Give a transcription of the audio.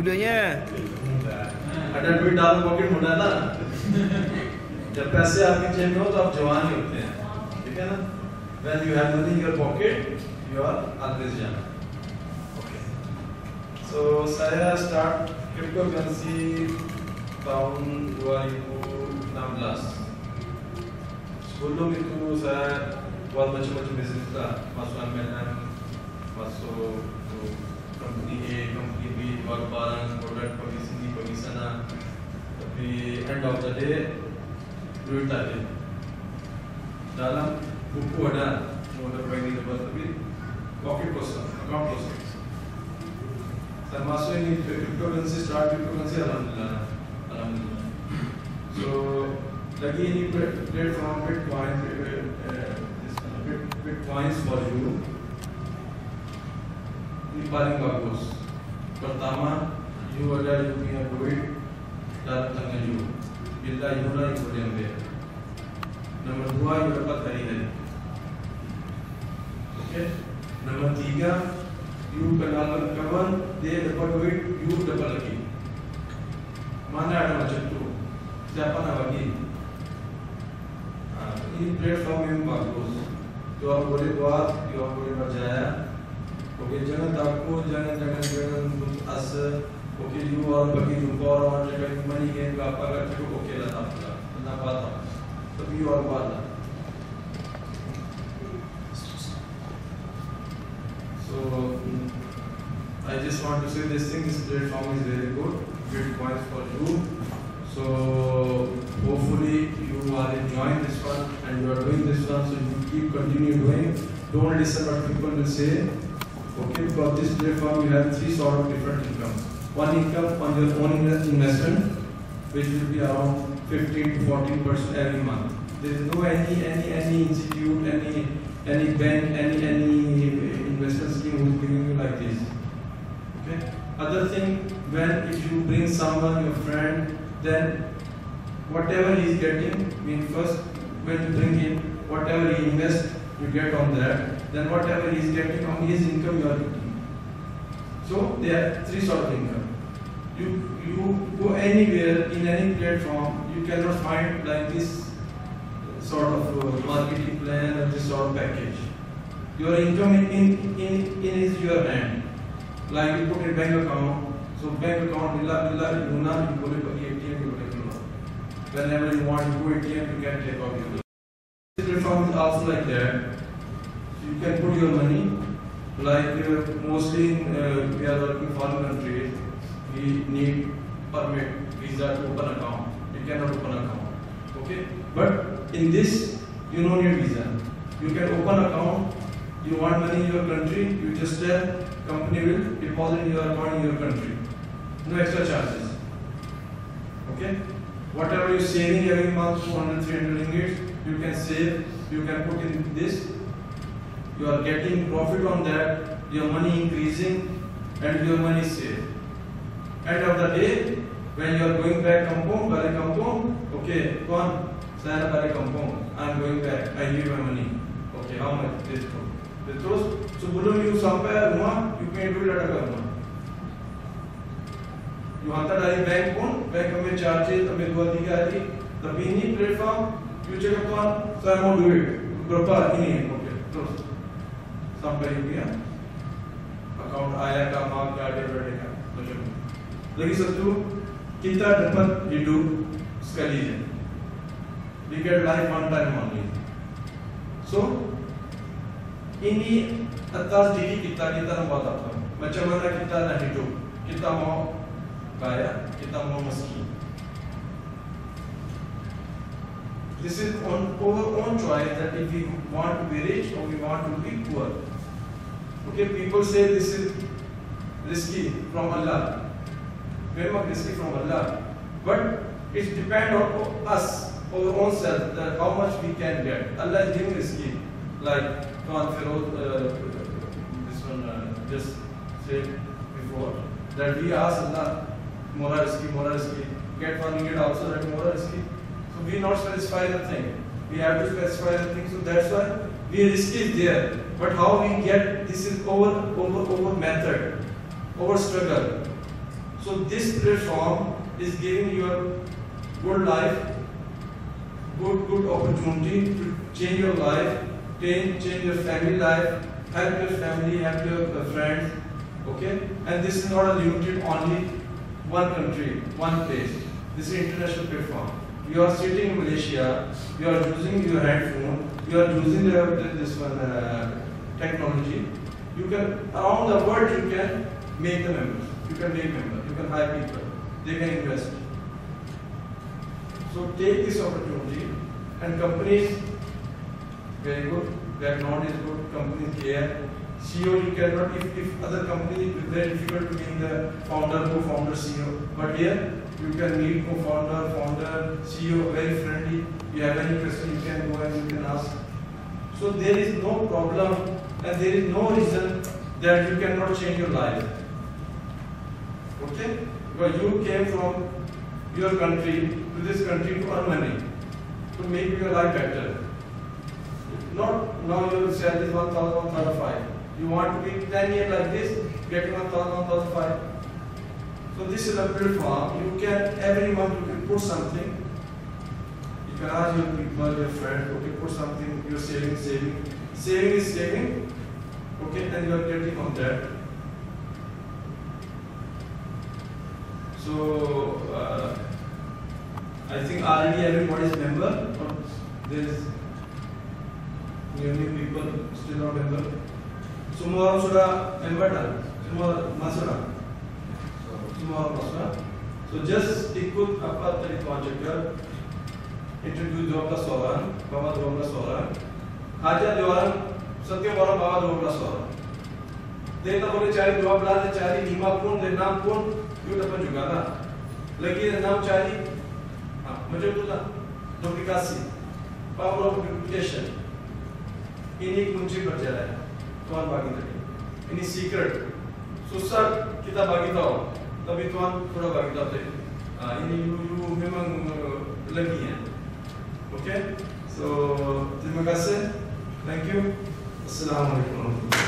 videonya. Ada duit dalam pocket muda lah. जब पैसे आपकी जेब में हो तो आप जवान ही होते हैं, ठीक है ना? When you have money in your pocket, you are always young. Okay. So saya start cryptocurrency tahun 2016. Sebelum itu saya buat macam-macam bisnis lah, masuk MLM, masuk company A, company B, buat barang, produk, komisi ni, komisi sana. Tapi end of the day duit tak ada. Dalam buku ada modal bank itu tapi pocket kosong, account kosong. Saya masuk ini cryptocurrency, start cryptocurrency alhamdulillah, alhamdulillah. So lagi ini platform Bitcoin, Bitcoins for you. Ini paling bagus. Pertama, you ada you punya duit dalam tangan you. Bila you dah ikut ambil. Nombor dua, you dapat hari-hari. Okay. Nombor tiga, you kenal kawan, dia dapat duit, you dapat lagi. Mana ada macam tu? Siapa nak bagi? Ini platform yang bagus. You boleh buat, you boleh berjaya. Okay, jangan takut, jangan berasa. Okay, you orang bagi jumpa orang cakap money game ke apa kan cukup okay lah tak apa. Tapi you orang buat lah. So I just want to say this thing, this platform is very good. Great points for you. So hopefully you are enjoying this one and you are doing this one. So you keep continue doing. Don't listen what people will say. Okay, for this platform you have three sort of different incomes. One income on your own investment, which will be around 15 to 14% every month. There is no any institute, any bank, any investment scheme who is giving you like this. Okay. Other thing, if you bring someone, your friend, then whatever he is getting, when you bring him, whatever he invests, you get on that. Then whatever he is getting on his income, you are getting. So there are three sort of income. You go anywhere in any platform, you cannot find like this sort of marketing plan or this sort of package. Your income is your end. Like you put a bank account, so bank account you go to ATM, you take loan. Whenever you want to go ATM, you can take out your loan. This platform is also like that. You can put your money, like mostly we are working in foreign countries. We need permit, visa to open account. You cannot open account. Okay? But in this, you don't need visa. You can open account. You want money in your country, you just tell company will deposit your account in your country. No extra charges. Okay? Whatever you're saving every month, 200, 300 ringgit, you can save, you can put in this. You are getting profit on that, your money increasing, and your money saved. End of the day, when you are going back kampung, balik kampung, okay, kawan, saya balik kampung, I'm going back, I give my money. Okay, how much? This one. Terus, sebelum you sampai rumah, you pay duit ada kat rumah. You hantar dari bank pun, bank ambil charges, ambil 2-3 hari, tapi ini platform, you cakap kawan, saya mau duit, berapa ini, okay, terus. Sampai ini ya, account ayah ka, mak ka, debit ka, macam tu. Lagi satu, kita dapat hidup sekali je. We get life one time only. So, ini atas diri kita, kita nak buat apa. Macam mana kita nak hidup. Kita mau kaya, kita mau miskin. This is our own choice that if we want to be rich or we want to be poor. Okay, people say this is risky from Allah. Very much risky from Allah, but it depends on us, our own self, that how much we can get. Allah is giving risky, like Khan Feroz, this one just said before, that we ask Allah, more risky, get one ringgit also that more risky. So we not specify the thing, we have to specify the thing, so that's why we risk it there. But how we get, this is our method, our struggle. So this platform is giving you a good life, good opportunity to change your life, change your family life, help your family, help your friends, okay? And this is not limited only one country, one place. This is international platform. You are sitting in Malaysia, you are using your handphone, you are using this technology. You can, around the world, you can make the members, you can make members, you can hire people, they can invest. So take this opportunity, and companies, very good, background is good, companies care. CEO, you cannot, if other companies, it's very difficult to make the founder, co-founder, CEO. But here, you can meet co-founder, founder, CEO, very friendly. You have any question, you can go and you can ask. So there is no problem, and there is no reason that you cannot change your life. Okay? Because you came from your country to this country to earn money, to make your life better. Not now your salary is 1,005. You want to be 10 years like this, get 1,005. So this is a platform. You can, every month you can put something. You can ask your people, your friends, okay, put something, your saving. Saving is saving, okay, and you are getting on that. So I think already everybody is member, but there is nearly people still not member. Tomorrow should member, tomorrow masura. Tomorrow masura. So just ikut apa tadi konjektor, interview bawa dua belas orang. Hajar dua orang, setiap orang bawa 12 orang. Dia tak boleh cari 12, dia cari 5 pun, dia 6 pun, dia dapat juga lah. Lagi dia 6 cari, macam tu lah, duplikasi, power of duplication. Ini kunci berjalan, Tuhan bagi tadi. Ini secret, susah kita bagi tahu, tapi Tuhan pula bagi tahu tadi. Ini you memang lagi ya, okay? So terima kasih. Thank you. Assalamualaikum.